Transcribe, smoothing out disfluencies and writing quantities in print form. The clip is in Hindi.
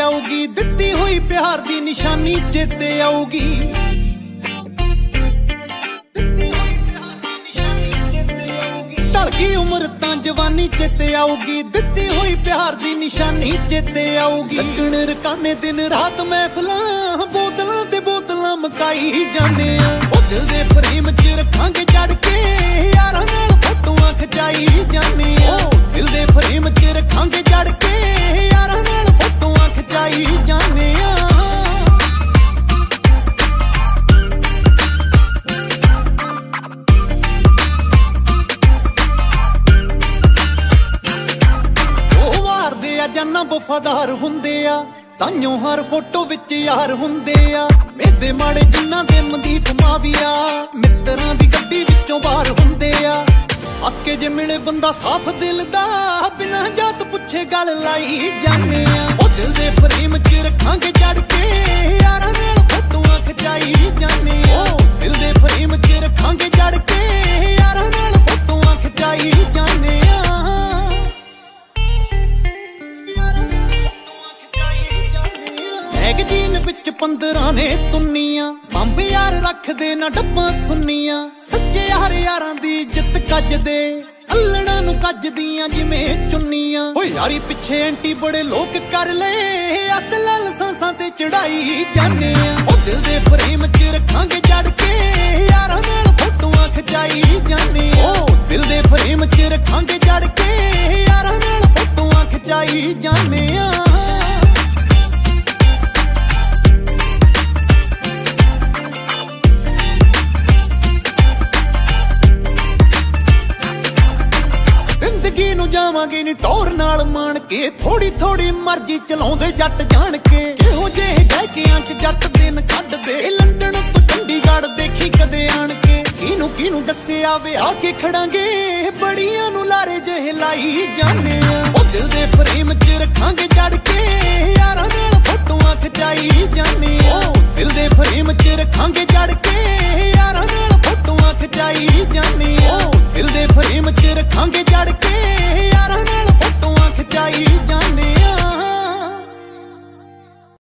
आऊगी, दित्ती हुई प्यार दी निशानी चेते आऊगी, दित्ती हुई प्यार दी निशानी चेते आऊगी, ढलगी उम्र तां जवानी चेते आऊगी, दित्ती हुई प्यार दी निशानी चेते आऊगी। लगण रकाने दिन रात महफिलां बोतलां ते बोतलां मकाई जाने आ, ओ दिल दे प्रेम च रखांगे चढ़ के यारां नाल फोटोआं खचाई जाने आ, ओ दिल दे प्रेम च रखांगे चढ़ के यारां नाल फोटोआं खचाई जाने आ। जाना वफादार हुंदे आ ताइयों हर फोटो विच यार हुंदे आ, मेदे माड़े जिन्ना दे मदीत माविया मित्रां दी गड्डी विचों बाहर हुंदे आ, हस के जे मिले बंदा साफ दिल दा बिना जात पुछे गल लाई जाने आ, ओ दिल दे प्रेम च रखांगे चढ़ के यारां नाल फोटोआं खचाई जाने आ, ओ दिल दे प्रेम च रखांगे चढ़ के यारां नाल फोटोआं खचाई जाने आ। मैगजीन विच 15 ने तुनिया बंब यार रखदे ना डब्बा सुनिया, सच्चे यार यारां दी इज्जत कजदे अल्लड़ा नूं कजदियां जिवें चुनिया, ओ यारी पिछे एंटी बड़े लोक कर ले असल लसांसां ते चढ़ाई जाने आ, ओ दिल दे प्रेम च रखांगे चढ़ के यारां नाल फोटोआं खचाई जाने आ, ओ दिल दे प्रेम च रखांगे चढ़ के यारां नाल फोटोआं खचाई जाने आ। जावांगे नी टौर नाल मान के थोड़ी थोड़ी मर्जी चलाउंदे जट जान के, किहो जेहे जैकियां च जट दिन कड्डदे लंडन तों चंडीगढ़ देखी कदे आण के, किनू किनू दस्सिया वे आके खड़ांगे बड़ियां नू लारे जेहे लाई जाने आ, ओ दिल दे प्रेम च रखांगे चढ़ के यारां नाल फोटोआं खचाई जाने आ, ओ दिल दे प्रेम च रखांगे चढ़ के यारां नाल फोटोआं खचाई जाने आ, ओ दिल दे प्रेम च रखांगे